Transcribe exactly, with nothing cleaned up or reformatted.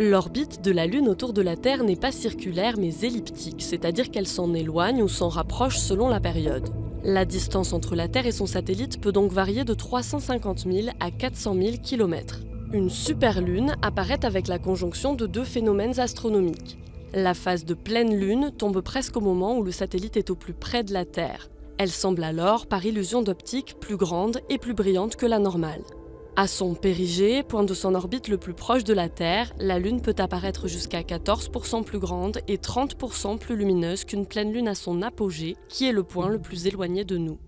L'orbite de la Lune autour de la Terre n'est pas circulaire mais elliptique, c'est-à-dire qu'elle s'en éloigne ou s'en rapproche selon la période. La distance entre la Terre et son satellite peut donc varier de trois cent cinquante mille à quatre cent mille kilomètres. Une superlune apparaît avec la conjonction de deux phénomènes astronomiques. La phase de pleine lune tombe presque au moment où le satellite est au plus près de la Terre. Elle semble alors, par illusion d'optique, plus grande et plus brillante que la normale. À son périgée, point de son orbite le plus proche de la Terre, la Lune peut apparaître jusqu'à quatorze pour cent plus grande et trente pour cent plus lumineuse qu'une pleine lune à son apogée, qui est le point le plus éloigné de nous.